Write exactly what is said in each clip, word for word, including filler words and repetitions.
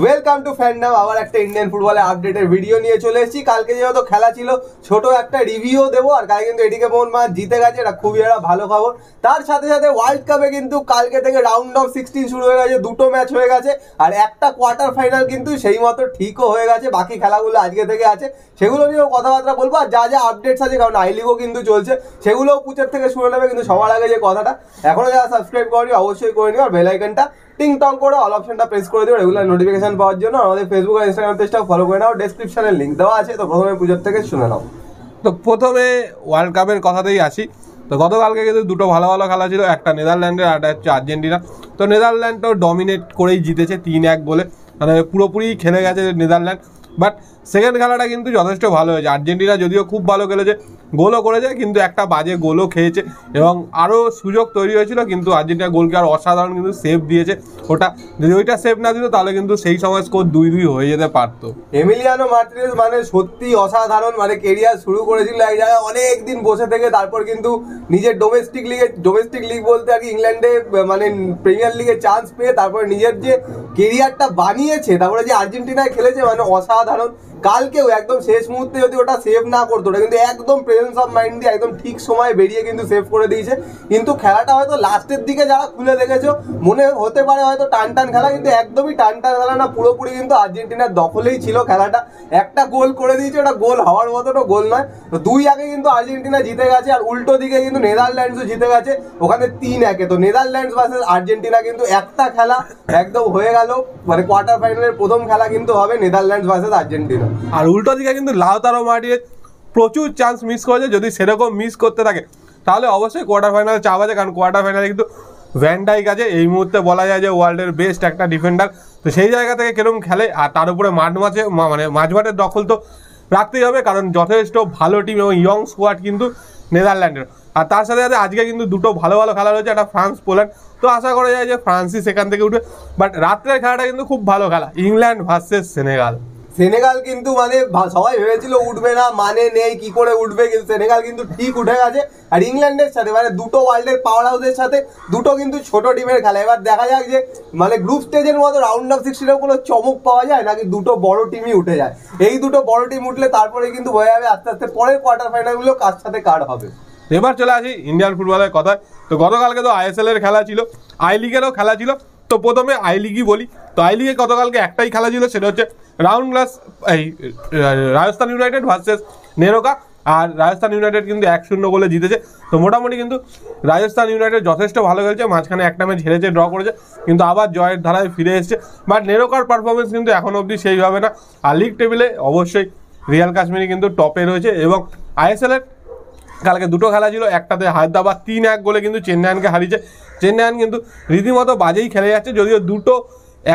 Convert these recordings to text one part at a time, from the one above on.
Welcome to fandom. আবার একটা Indian ফুটবলের আপডেটের ভিডিও নিয়ে চলে এসেছি। কালকে যেহেতু খেলা ছিল ছোট একটা রিভিউ দেবো, আর কালকে কিন্তু এটিকে মোহন বাগান জিতে গেছে, এটা খুবই একটা ভালো খবর। তার সাথে সাথে ওয়ার্ল্ড কাপে কিন্তু কালকে থেকে রাউন্ড অফ সিক্সটিন শুরু হয়ে গেছে, দুটো ম্যাচ হয়ে গেছে আর একটা কোয়ার্টার ফাইনাল কিন্তু সেই মতো ঠিকও হয়ে গেছে। বাকি খেলাগুলো আজকে থেকে আছে, সেগুলো নিয়েও কথাবার্তা বলবো, আর যা যা আপডেটস আছে কারণ আই লিগও কিন্তু চলছে সেগুলোও পুচের থেকে শুরু নেবে। কিন্তু সবার আগে যে কথাটা, এখনও যারা সাবস্ক্রাইব করেনি অবশ্যই করে নিও, আর বেল আইকনটা টিং টং করে অল অপশনটা প্রেস করে দিও রেগুলার নোটিফিকেশন পাওয়ার জন্য। আমাদের ফেসবুক আর ইনস্টাগ্রাম পেজটাও ফলো করে নাও, ডেসক্রিপশনে লিঙ্ক দেওয়া আছে। তো প্রথমে পুজোর থেকে শুনে নাও। তো প্রথমে ওয়ার্ল্ড কাপের কথাতেই আসি। তো গতকালকে কিন্তু দুটো ভালো ভালো খেলা ছিল, একটা নেদারল্যান্ডের আর একটা হচ্ছে আর্জেন্টিনা। তো নেদারল্যান্ড তো ডমিনেট করেই জিতেছে তিন এক বলে, মানে পুরোপুরি খেলে গেছে নেদারল্যান্ড। বাট সেকেন্ড খেলাটা কিন্তু যথেষ্ট ভালো হয়েছে। আর্জেন্টিনা যদিও খুব ভালো খেলেছে, গোলও করেছে, কিন্তু একটা বাজে গোলও খেয়েছে এবং আরও সুযোগ তৈরি হয়েছিল, কিন্তু আর্জেন্টিনা গোলকে আর অসাধারণ কিন্তু সেভ দিয়েছে। ওটা যদি ওইটা সেভ না দিত তাহলে কিন্তু সেই সময় স্কোর দুই দুই হয়ে যেতে পারতো। এমিলিয়ানো মার্টিনেজ মানে সত্যি অসাধারণ, মানে কেরিয়ার শুরু করেছিল এক জায়গায় অনেক দিন বসে থেকে, তারপর কিন্তু নিজের ডোমেস্টিক লিগে ডোমেস্টিক লিগ বলতে আর কি ইংল্যান্ডে মানে প্রিমিয়ার লিগে চান্স পেয়ে তারপরে নিজের যে কেরিয়ারটা বানিয়েছে, তারপরে যে আর্জেন্টিনায় খেলেছে মানে অসাধারণ। কালকেও একদম শেষ মুহূর্তে যদি ওটা সেভ না করতো, ওটা কিন্তু একদম প্রেজেন্স অফ মাইন্ড দিয়ে একদম ঠিক সময় বেরিয়ে কিন্তু সেভ করে দিয়েছে। কিন্তু খেলাটা হয়তো লাস্টের দিকে যারা খুলে দেখেছো মনে হতে পারে হয়তো টান টান খেলা, কিন্তু একদমই টান টান খেলা না, পুরোপুরি কিন্তু আর্জেন্টিনার দখলেই ছিল খেলাটা। একটা গোল করে দিয়েছে, ওটা গোল হওয়ার মতোটা গোল নয়। তো দুই আগে কিন্তু আর্জেন্টিনা জিতে গেছে, আর উল্টো দিকে কিন্তু নেদারল্যান্ডসও জিতে গেছে ওখানে তিন একে। তো নেদারল্যান্ডস ভার্সেস আর্জেন্টিনা কিন্তু একটা খেলা একদম হয়ে গেল, মানে কোয়ার্টার ফাইনালের প্রথম খেলা কিন্তু হবে নেদারল্যান্ডস ভার্সেস আর্জেন্টিনা। আর উল্টো দিকে কিন্তু লাউতারো মার্টিনেজ প্রচুর চান্স মিস করেছে, যদি সেরকম মিস করতে থাকে তাহলে অবশ্যই কোয়ার্টার ফাইনালে চাপ আছে, কারণ কোয়ার্টার ফাইনালে কিন্তু ভ্যান ডাইক আছে, এই মুহূর্তে বলা যায় যে ওয়ার্ল্ডের বেস্ট একটা ডিফেন্ডার। তো সেই জায়গা থেকে কেরম খেলে, আর তার উপরে মাঠ মাঝে মানে মাঝমাঠের দখল তো রাখতেই হবে, কারণ যথেষ্ট ভালো টিম এবং ইয়ং স্কোয়াড কিন্তু নেদারল্যান্ডের। আর তার সাথে সাথে আজকে কিন্তু দুটো ভালো ভালো খেলা রয়েছে, একটা ফ্রান্স পোল্যান্ড, তো আশা করা যায় যে ফ্রান্সই সেখান থেকে উঠবে। বাট রাত্রের খেলাটা কিন্তু খুব ভালো খেলা, ইংল্যান্ড ভার্সেস সেনেগাল। সেনেগাল কিন্তু মানে সবাই ভেবেছিল উঠবে না, মানে নেই কি করে উঠবে, কিন্তু সেনেগাল কিন্তু ঠিক উঠে গেছে। আর ইংল্যান্ডের সাথে মানে দুটো ওয়ার্ল্ডের পাওয়ার হাউসের সাথে দুটো কিন্তু ছোট টিমের খেলা। এবার দেখা যাক যে মানে গ্রুপ স্টেজের মতো রাউন্ড অফ সিক্সটিনেও কোনো চমক পাওয়া যায় নাকি দুটো বড় টিমই উঠে যায়। এই দুটো বড় টিম উঠলে তারপরে কিন্তু হয়ে যাবে আস্তে আস্তে পরের কোয়ার্টার ফাইনালগুলো কার সাথে কার হবে। এবার চলে আসি ইন্ডিয়ান ফুটবলের কথায়। তো গতকালকে তো আইএসএল এর খেলা ছিল, আই লিগেরও খেলা ছিল। তো প্রথমে আই লিগই বলি। তো আই লিগে গতকালকে একটাই খেলা ছিল, সেটা হচ্ছে রাউন্ড গ্লাস এই রাজস্থান ইউনাইটেড ভার্সেস নেরোকা। আর রাজস্থান ইউনাইটেড কিন্তু এক শূন্য গোলে জিতেছে। তো মোটামুটি কিন্তু রাজস্থান ইউনাইটেড যথেষ্ট ভালো খেলছে, মাঝখানে একটা ম্যাচ হেরেছে, ড্র করেছে, কিন্তু আবার জয়ের ধারায় ফিরে এসছে। বাট নেরোকার পারফরমেন্স কিন্তু এখনও অবধি সেইভাবে না। আর লিগ টেবিলে অবশ্যই রিয়াল কাশ্মীরি কিন্তু টপে রয়েছে। এবং আইএসএলের কালকে দুটো খেলা ছিল, একটাতে হায়দ্রাবাদ তিন এক গোলে কিন্তু চেন্নাইয়ানকে হারিয়েছে। চেন্নাইয়ান কিন্তু রীতিমতো বাজেই খেলে যাচ্ছে, যদিও দুটো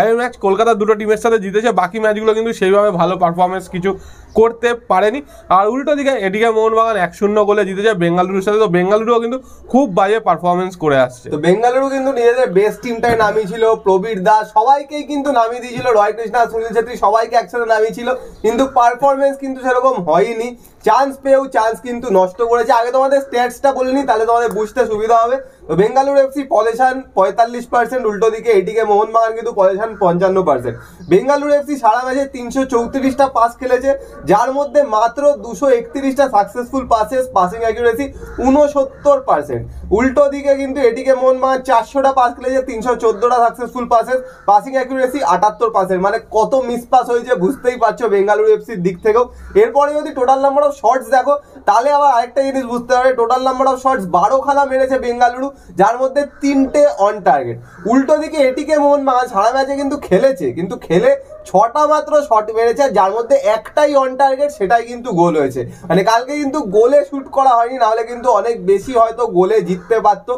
এমএ ম্যাচ কলকাতার দুটো টিমের সাথে জিতেছে, বাকি ম্যাচগুলো কিন্তু সেইভাবে ভালো পারফরমেন্স কিছু করতে পারেনি। আর উল্টো দিকে এটিকে মোহনবাগান এক শূন্য গোলে জিতেছে বেঙ্গালুরুর সাথে। তো বেঙ্গালুরুও কিন্তু খুব বাজে পারফরমেন্স করে আসছে। তো বেঙ্গালুরু কিন্তু নিজেদের বেস্ট টিমটায় নামিয়েছিল, প্রবীর দাস সবাইকেই কিন্তু নামিয়ে দিয়েছিল, রয় কৃষ্ণা সুনীল ছেত্রী সবাইকে একসাথে নামিয়েছিল, কিন্তু পারফরমেন্স কিন্তু সেরকম হয়নি। চান্স পেয়েও চান্স কিন্তু নষ্ট করেছে। আগে তোমাদের স্ট্যাটসটা বলে নিই, তাহলে তোমাদের বুঝতে সুবিধা হবে। তো বেঙ্গালুরু এফসি পজিশন পঁয়তাল্লিশ পার্সেন্ট, উল্টো দিকে এটিকে মোহনবাগান কিন্তু পজিশন পঞ্চান্ন পার্সেন্ট। বেঙ্গালুরু এফসি সারা ম্যাচে তিনশো চৌত্রিশটা পাস খেলেছে, যার মধ্যে মাত্র দুশো একত্রিশটা সাকসেসফুল পাসেস, পাসিং অ্যাকুরেসি উনসত্তর পার্সেন্ট। উল্টো দিকে কিন্তু এটিকে মোহনবাগান চারশোটা পাস খেলেছে, তিনশো চোদ্দোটা সাকসেসফুল পাসেস, পাসিং অ্যাকুরেসি আটাত্তর পার্সেন্ট। মানে কত মিস পাস হয়েছে বুঝতেই পারছো বেঙ্গালুরু এফসির দিক থেকেও। এরপরে যদি টোটাল নাম্বার অফ শর্টস দেখো তাহলে আবার আরেকটা জিনিস বুঝতে পারবে, টোটাল নাম্বার অফ শর্টস বারো খানা মেরেছে বেঙ্গালুরু, যার মধ্যে তিনটে অন টার্গেট। উল্টো দিকে এটিকে মোহনবাগান সারা ম্যাচে কিন্তু খেলেছে, কিন্তু খেলে ছটা মাত্র শট মেরেছে, যার মধ্যে একটাই অন টার্গেট, সেটাই কিন্তু গোল হয়েছে। মানে কালকে কিন্তু গোলে শুট করা হয়নি, নাহলে কিন্তু অনেক বেশি হয়তো গোলে জিততে পারতো।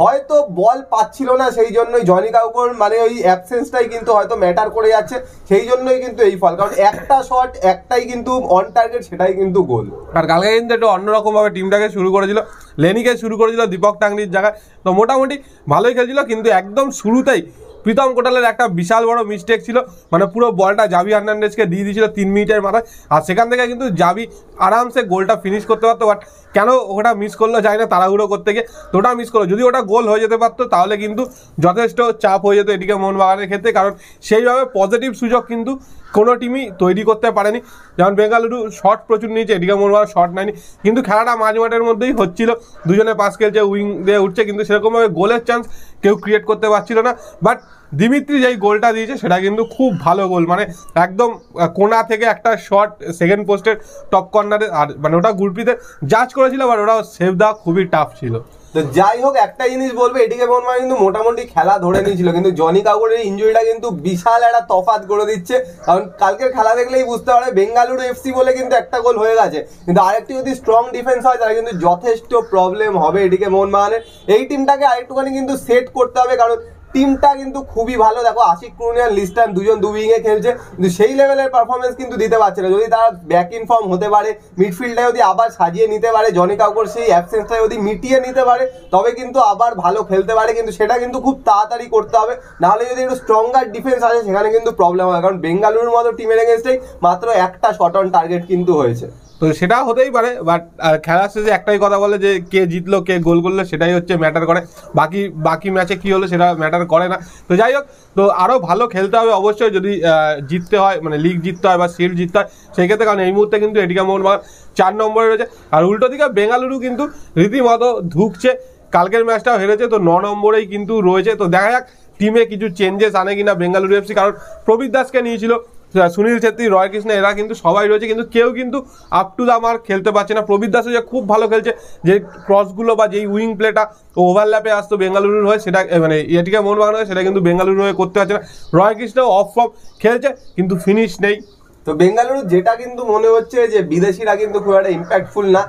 হয়তো বল পাচ্ছিল না, সেই জন্যই জনি কাউকোর মানে ওই অ্যাবসেন্সটাই কিন্তু হয়তো ম্যাটার করে যাচ্ছে, সেই জন্যই কিন্তু এই ফল, কারণ একটা শট একটাই কিন্তু অন টার্গেট, সেটাই কিন্তু গোল। আর কালকে কিন্তু একটু অন্যরকমভাবে টিমটাকে শুরু করেছিল, লেনিকে শুরু করেছিল দীপক টাংনির জায়গায়। তো মোটামুটি ভালোই খেলছিল, কিন্তু একদম শুরুতেই प्रीतम कोटालेर एक विशाल बड़ मिस्टेक छिलो माने पुरो बॉलटा जावी हार्नान्डेज के दिए दिएछिलो तीन मिनिटेर माथाय और सेखान थेके किन्तु जावी आराम से गोलटा फिनिश करते पारतो बाट केन ओटा मिस करलो जाय ना ताड़ाहुड़ो करते गिये ओटा मिस करलो। यदि ओटा गोल हो जेते पारतो ताहले किन्तु यथेष्ट चाप हो जेतो एदिके मोहनबागानेर क्षेत्रे कारण सेइभाबे पजिटिव सुयोग किन्तु कोनो टीमई तैरि करते पारेनि। जेमन बेंगालुरु शट प्रचुर नियेछे एदिके मोहनबागान शट नाइनि किन्तु खेलाटा माझमाठेर मध्येई होच्छिलो दुजने पास खेलछे उइंग दिये उठछे किन्तु सेरकम भावे गोलेर चान्स केउ क्रिएट करते पारछिलो ना। बाट दिमित्री जे गोलटा दिएछे सेटा किन्तु खूब भालो गोल माने एकदम कोना थेके एकटा शट सेकेंड पोस्टेर टप कर्नारे आर माने ओटा गुरप्रीतेर जाज करेछिलो बाट ओटा सेव देওয়া खूबই टाफ छिलो। तो যাই হোক একটা জিনিস বলবো এদিকে মোহনবাগান কিন্তু মোটামুটি খেলা ধরে নিয়েছিল কিন্তু জনি কাগরের ইনজুরিটা কিন্তু বিশাল একটা তফাৎ করে দিচ্ছে। কারণ কালকের খেলা দেখলেই বুঝতে পারবে বেঙ্গালুরু এফসি বলে কিন্তু একটা গোল হয়ে গেছে কিন্তু আরেকটি যদি স্ট্রং ডিফেন্স হয় তাহলে কিন্তু যথেষ্ট প্রবলেম হবে এদিকে মোহনবাগানের। এই টিমটাকে আরেকটুখানি কিন্তু সেট করতে হবে কারণ টিমটা কিন্তু খুবই ভালো। দেখো আশিক কুরুনিয়ার লিস্টান দুজন দু উইংয়ে খেলছে কিন্তু সেই লেভেলের পারফরমেন্স কিন্তু দিতে পারছে না। যদি তারা ব্যাক ইন ফর্ম হতে পারে মিডফিল্ডটা যদি আবার সাজিয়ে নিতে পারে জনি কাউকোর সেই অ্যাবসেন্সটা যদি মিটিয়ে নিতে পারে তবে কিন্তু আবার ভালো খেলতে পারে কিন্তু সেটা কিন্তু খুব তাড়াতাড়ি করতে হবে নাহলে যদি একটু স্ট্রঙ্গার ডিফেন্স আসে সেখানে কিন্তু প্রবলেম হয় কারণ বেঙ্গালুরুর মতো টিমের এগেনস্টেই মাত্র একটা শট অন টার্গেট কিন্তু হয়েছে। তো সেটা হতেই পারে বাট খেলার শেষে একটাই কথা বলে যে কে জিতলো কে গোল করলো সেটাই হচ্ছে ম্যাটার করে, বাকি বাকি ম্যাচে কী হলো সেটা ম্যাটার করে না। তো যাই হোক তো আরও ভালো খেলতে হবে অবশ্যই যদি জিততে হয় মানে লিগ জিততে হয় বা শিল্ড জিততে হয় সেক্ষেত্রে, কারণ এই মুহূর্তে কিন্তু এটিকে মোহনবাগান চার নম্বরে রয়েছে আর উল্টো দিকে বেঙ্গালুরু কিন্তু রীতিমতো ধুঁকছে। কালকের ম্যাচটাও হেরেছে তো ন নম্বরেই কিন্তু রয়েছে। তো দেখা যাক টিমে কিছু চেঞ্জেস আনে কিনা বেঙ্গালুরু এফসি, কারণ প্রবীর দাসকে নিয়েছিল সুনীল ছেত্রী রয় কৃষ্ণ এরা কিন্তু সবাই রয়েছে কিন্তু কেউ কিন্তু আপ টু দা মার্ক খেলতে পারছে না। প্রবীর দাসও যে খুব ভালো খেলছে যে ক্রসগুলো বা যেই উইং প্লেটা ওভারল্যাপে আসতো বেঙ্গালুরুর হয়ে সেটা মানে এটিকে মোহনবাগান হয় সেটা কিন্তু বেঙ্গালুরু হয়ে করতে পারছে না। রয় কৃষ্ণ অফ ফর্ম খেলছে কিন্তু ফিনিশ নেই। তো বেঙ্গালুরু যেটা কিন্তু মনে হচ্ছে যে বিদেশিরা কিন্তু খুব একটা ইম্প্যাক্টফুল না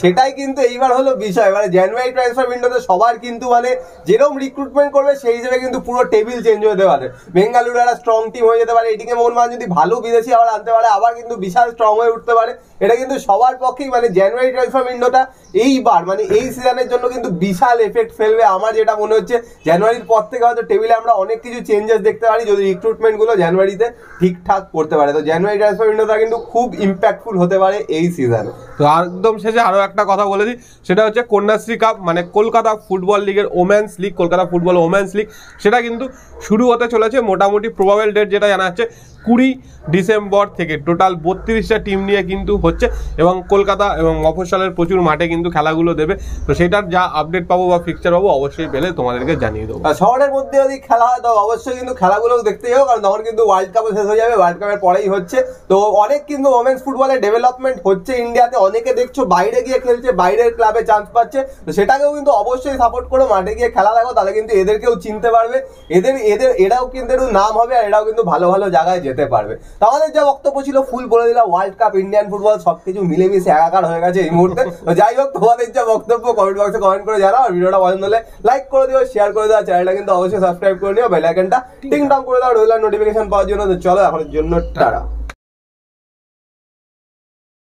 সেটাই কিন্তু এইবার হলো বিষয়। মানে জানুয়ারি ট্রান্সফার উইন্ডোতে সবার কিন্তু মানে যেরকম রিক্রুটমেন্ট করবে সেই হিসেবে কিন্তু পুরো টেবিল চেঞ্জ হতে পারে। বেঙ্গালুরু একটা স্ট্রং টিম হয়ে যেতে পারে এটিকে মোহনবাগান যদি ভালো বিদেশি আবার আনতে পারে আবার কিন্তু বিশাল স্ট্রং হয়ে উঠতে পারে। এটা কিন্তু সবার পক্ষেই মানে জানুয়ারি ট্রান্সফার উইন্ডোটা এইবার মানে এই সিজনের জন্য কিন্তু বিশাল এফেক্ট ফেলবে। আমার যেটা মনে হচ্ছে জানুয়ারির পর থেকে হয়তো টেবিলে আমরা অনেক কিছু চেঞ্জেস দেখতে পারি যদি রিক্রুটমেন্টগুলো জানুয়ারিতে ঠিকঠাক করতে পারে। তো জানুয়ারি ট্রান্সফার উইন্ডোটা কিন্তু খুব ইম্প্যাক্টফুল হতে পারে এই সিজনে। তো একদম শেষে আরও একটা কথা বলে দিই সেটা হচ্ছে কন্যাশ্রী কাপ মানে কলকাতা ফুটবল লিগের women's league Kolkata football women's league সেটা কিন্তু শুরু হতে চলেছে। মোটামুটি প্রবাবেল ডেট যেটা জানা যাচ্ছে কুড়ি ডিসেম্বর থেকে টোটাল বত্রিশটা টিম নিয়ে কিন্তু হচ্ছে এবং কলকাতা এবং মফস্বলের প্রচুর মাঠে কিন্তু খেলাগুলো দেবে। তো সেটার যা আপডেট পাবো বা ফিকচার পাবো অবশ্যই পেলে তোমাদেরকে জানিয়ে দেবো। শহরের মধ্যে যদি খেলা হয় তো অবশ্যই কিন্তু খেলাগুলো দেখতে যাবো কারণ তখন কিন্তু ওয়ার্ল্ড কাপও শেষ হয়ে যাবে, ওয়ার্ল্ড কাপের পরেই হচ্ছে। তো অনেক কিন্তু ওমেন্স ফুটবলের ডেভেলপমেন্ট হচ্ছে ইন্ডিয়াতে, অনেকে দেখছো বাইরে গিয়ে খেলছে বাইরের ক্লাবে চান্স পাচ্ছে। তো সেটাকেও কিন্তু অবশ্যই সাপোর্ট করো, মাঠে গিয়ে খেলা দেখো তাহলে কিন্তু এদেরকেও চিনতে পারবে, এদের এদের এরাও কিন্তু একটু নাম হবে আর এরাও কিন্তু ভালো ভালো জায়গায় যেতে পারবে। তাহলে যা বক্তব্য ছিল ফুল বলে দিলাম, ওয়ার্ল্ড কাপ ইন্ডিয়ান ফুটবল সবকিছু মিলেমিশে একাকার হয়ে গেছে এই মুহূর্তে। তো যাই হোক তোমাদের যা বক্তব্য কমেন্ট বক্সে কমেন্ট করে জানাও আর ভিডিওটা পছন্দ হলে লাইক করে দিও, শেয়ার করে দাও, চ্যানেলটা কিন্তু অবশ্যই সাবস্ক্রাইব করে নিও, বেল আইকনটা টিং টং করে দাও রোলার নোটিফিকেশন পাওয়ার জন্য। তো চলো এখন জন্য টাটা।